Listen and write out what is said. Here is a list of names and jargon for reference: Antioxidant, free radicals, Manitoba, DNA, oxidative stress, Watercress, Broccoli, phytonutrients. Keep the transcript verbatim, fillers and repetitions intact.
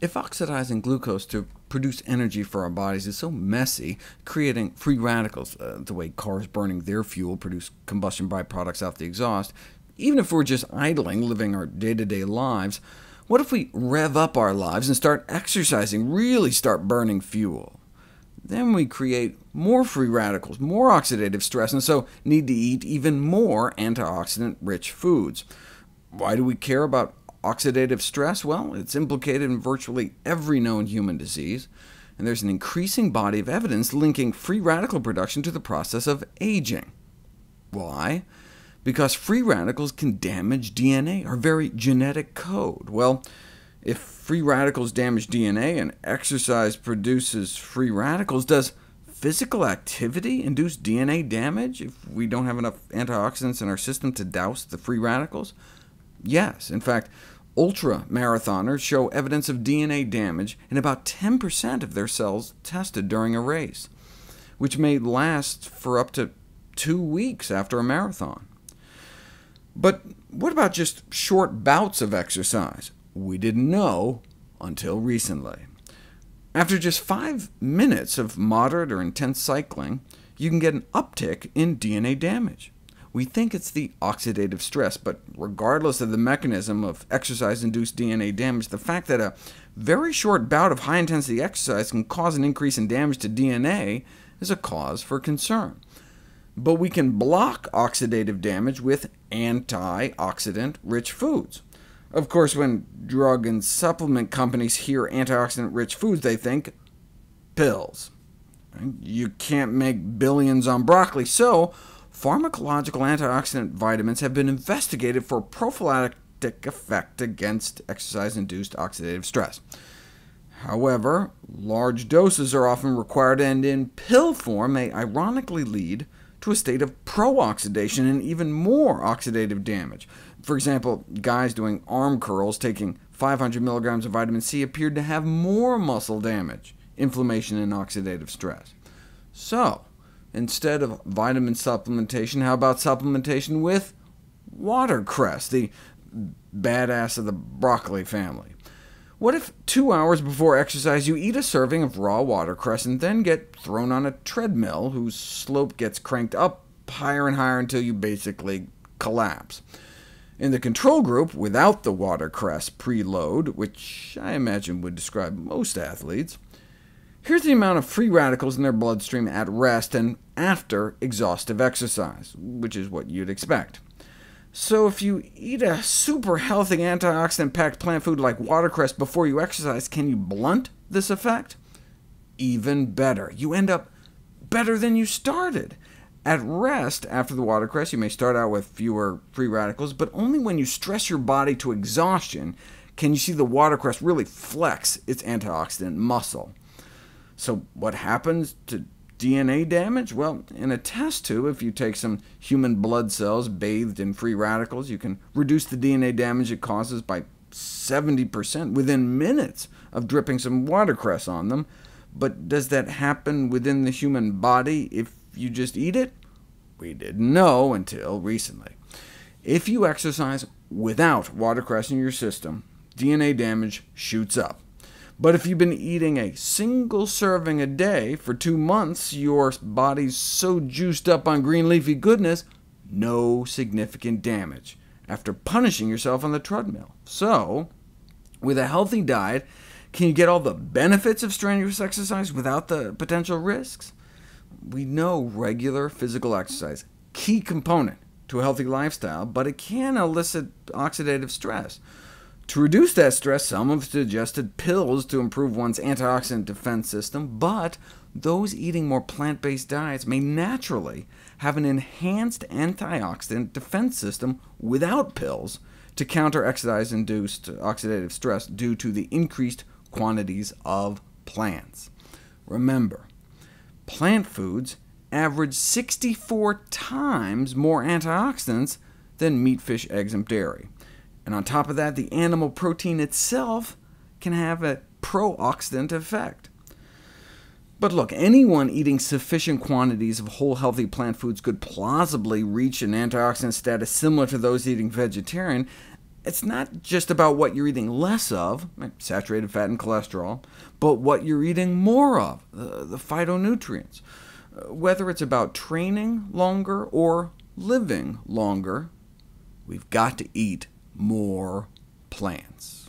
If oxidizing glucose to produce energy for our bodies is so messy, creating free radicals, uh, the way cars burning their fuel produce combustion byproducts out the exhaust, even if we're just idling, living our day-to-day lives, what if we rev up our lives and start exercising, really start burning fuel? Then we create more free radicals, more oxidative stress, and so need to eat even more antioxidant-rich foods. Why do we care about oxidative stress? Well, it's implicated in virtually every known human disease, and there's an increasing body of evidence linking free radical production to the process of aging. Why? Because free radicals can damage D N A, our very genetic code. Well, if free radicals damage D N A and exercise produces free radicals, does physical activity induce D N A damage if we don't have enough antioxidants in our system to douse the free radicals? Yes. In fact, ultra-marathoners show evidence of D N A damage in about ten percent of their cells tested during a race, which may last for up to two weeks after a marathon. But what about just short bouts of exercise? We didn't know until recently. After just five minutes of moderate or intense cycling, you can get an uptick in D N A damage. We think it's the oxidative stress, but regardless of the mechanism of exercise-induced D N A damage, the fact that a very short bout of high-intensity exercise can cause an increase in damage to D N A is a cause for concern. But we can block oxidative damage with antioxidant-rich foods. Of course, when drug and supplement companies hear antioxidant-rich foods, they think pills. You can't make billions on broccoli, so pharmacological antioxidant vitamins have been investigated for prophylactic effect against exercise-induced oxidative stress. However, large doses are often required, and in pill form may ironically lead to a state of pro-oxidation and even more oxidative damage. For example, guys doing arm curls taking five hundred milligrams of vitamin C appeared to have more muscle damage, inflammation, and oxidative stress. So, instead of vitamin supplementation, how about supplementation with watercress, the badass of the broccoli family? What if two hours before exercise you eat a serving of raw watercress and then get thrown on a treadmill whose slope gets cranked up higher and higher until you basically collapse? In the control group, without the watercress preload, which I imagine would describe most athletes, here's the amount of free radicals in their bloodstream at rest and after exhaustive exercise, which is what you'd expect. So if you eat a super-healthy, antioxidant-packed plant food like watercress before you exercise, can you blunt this effect? Even better. You end up better than you started. At rest, after the watercress, you may start out with fewer free radicals, but only when you stress your body to exhaustion can you see the watercress really flex its antioxidant muscle. So what happens to D N A damage? Well, in a test tube, if you take some human blood cells bathed in free radicals, you can reduce the D N A damage it causes by seventy percent within minutes of dripping some watercress on them. But does that happen within the human body if you just eat it? We didn't know until recently. If you exercise without watercress in your system, D N A damage shoots up. But if you've been eating a single serving a day for two months, your body's so juiced up on green leafy goodness, no significant damage after punishing yourself on the treadmill. So, with a healthy diet, can you get all the benefits of strenuous exercise without the potential risks? We know regular physical exercise is a key component to a healthy lifestyle, but it can elicit oxidative stress. To reduce that stress, some have suggested pills to improve one's antioxidant defense system, but those eating more plant-based diets may naturally have an enhanced antioxidant defense system without pills to counter exercise-induced oxidative stress due to the increased quantities of plants. Remember, plant foods average sixty-four times more antioxidants than meat, fish, eggs, and dairy. And on top of that, the animal protein itself can have a pro-oxidant effect. But look, anyone eating sufficient quantities of whole healthy plant foods could plausibly reach an antioxidant status similar to those eating vegetarian, it's not just about what you're eating less of, like saturated fat and cholesterol, but what you're eating more of, the, the phytonutrients. Whether it's about training longer or living longer, we've got to eat more plants.